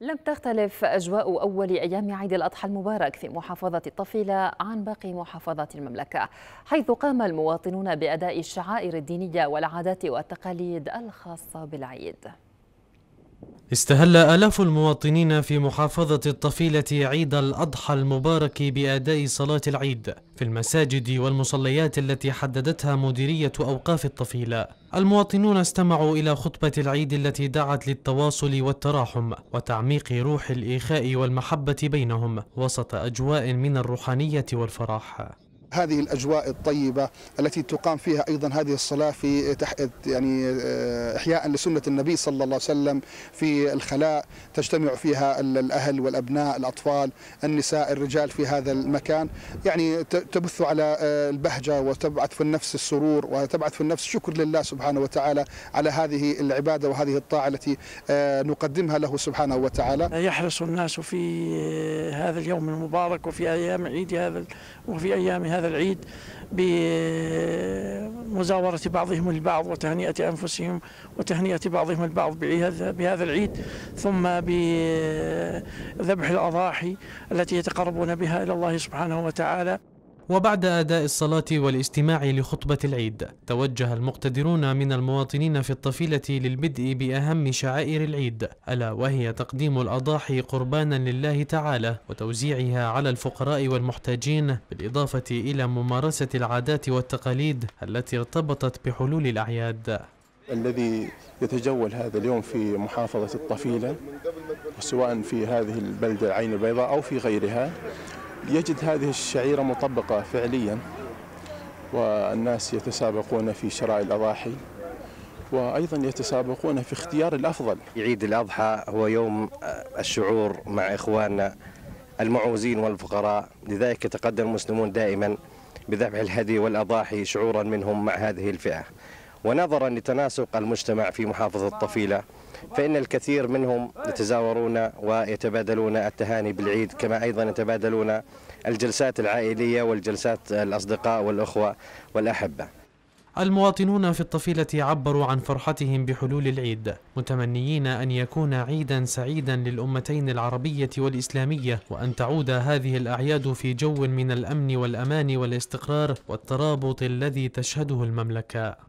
لم تختلف أجواء أول أيام عيد الأضحى المبارك في محافظة الطفيلة عن باقي محافظات المملكة، حيث قام المواطنون بأداء الشعائر الدينية والعادات والتقاليد الخاصة بالعيد. استهل آلاف المواطنين في محافظة الطفيلة عيد الأضحى المبارك بأداء صلاة العيد في المساجد والمصليات التي حددتها مديرية أوقاف الطفيلة. المواطنون استمعوا إلى خطبة العيد التي دعت للتواصل والتراحم وتعميق روح الإخاء والمحبة بينهم وسط أجواء من الروحانية والفرح. هذه الأجواء الطيبة التي تقام فيها أيضا هذه الصلاة في يعني إحياء لسنة النبي صلى الله عليه وسلم في الخلاء، تجتمع فيها الأهل والأبناء، الأطفال، النساء، الرجال في هذا المكان، يعني تبث على البهجة وتبعث في النفس السرور وتبعث في النفس شكر لله سبحانه وتعالى على هذه العبادة وهذه الطاعة التي نقدمها له سبحانه وتعالى. يحرص الناس في هذا اليوم المبارك وفي أيام عيد هذا وفي أيام هذا العيد بمزاورة بعضهم البعض وتهنئة أنفسهم وتهنئة بعضهم البعض بهذا العيد، ثم بذبح الأضاحي التي يتقربون بها إلى الله سبحانه وتعالى. وبعد أداء الصلاة والاستماع لخطبة العيد، توجه المقتدرون من المواطنين في الطفيلة للبدء بأهم شعائر العيد، ألا وهي تقديم الأضاحي قربانا لله تعالى وتوزيعها على الفقراء والمحتاجين، بالإضافة إلى ممارسة العادات والتقاليد التي ارتبطت بحلول الأعياد. الذي يتجول هذا اليوم في محافظة الطفيلة سواء في هذه البلدة العين البيضاء أو في غيرها يجد هذه الشعيرة مطبقة فعليا، والناس يتسابقون في شراء الأضاحي وأيضا يتسابقون في اختيار الأفضل. عيد الأضحى هو يوم الشعور مع إخواننا المعوزين والفقراء، لذلك يتقدم المسلمون دائما بذبح الهدي والأضاحي شعورا منهم مع هذه الفئة. ونظرا لتناسق المجتمع في محافظة الطفيلة فإن الكثير منهم يتزاورون ويتبادلون التهاني بالعيد، كما أيضا يتبادلون الجلسات العائلية والجلسات الأصدقاء والأخوة والأحبة. المواطنون في الطفيلة عبروا عن فرحتهم بحلول العيد، متمنيين أن يكون عيدا سعيدا للأمتين العربية والإسلامية، وأن تعود هذه الأعياد في جو من الأمن والأمان والاستقرار والترابط الذي تشهده المملكة.